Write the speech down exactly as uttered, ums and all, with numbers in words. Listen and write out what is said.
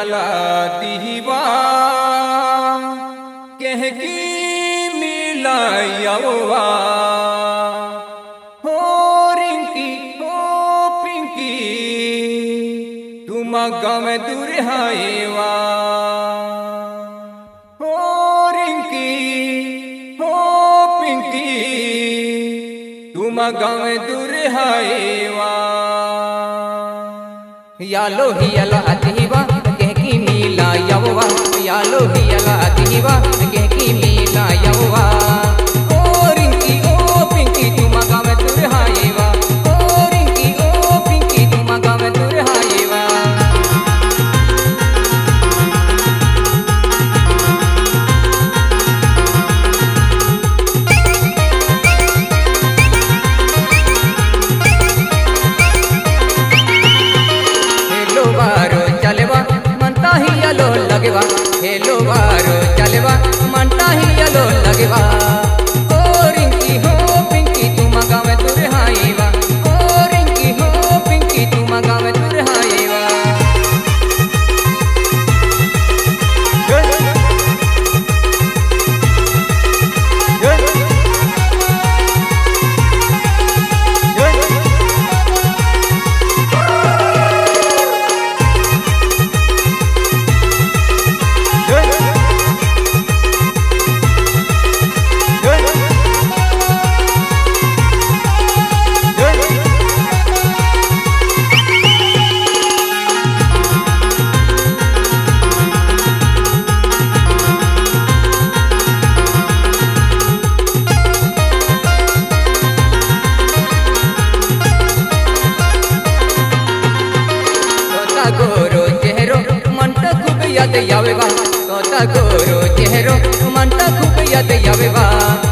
हियाला दिही वा, केहकी मीला आवु वा। हो रिंकी हो पिंकी तुम गाँव दूर हाएवा। हो रिंकी हो पिंकी तुम गाँव दूर हाएवा। यालो हियाला दिही वा, केहकी मीला आवु वा। यालो हियाला दिही वा, केहकी मीला आवु वा। ओ रिंकी ओ पिंकी तुम गाँव दूर हाएवा। ओ रिंकी ओ पिंकी तुम गाँव दूर हाएवा। हेलो बारो चलेवा मनता ही यालो लगेवा। ओ रिंकी हो पिंकी तुम गाँव दूर हाएवा। ओ रिंकी हो पिंकी तुम गाँव दूर हाएवा। गोरो चेहरो मन तो खूब याद आवेवा। तोता गोरो चेहरो मन तो खूब याद आवेवा।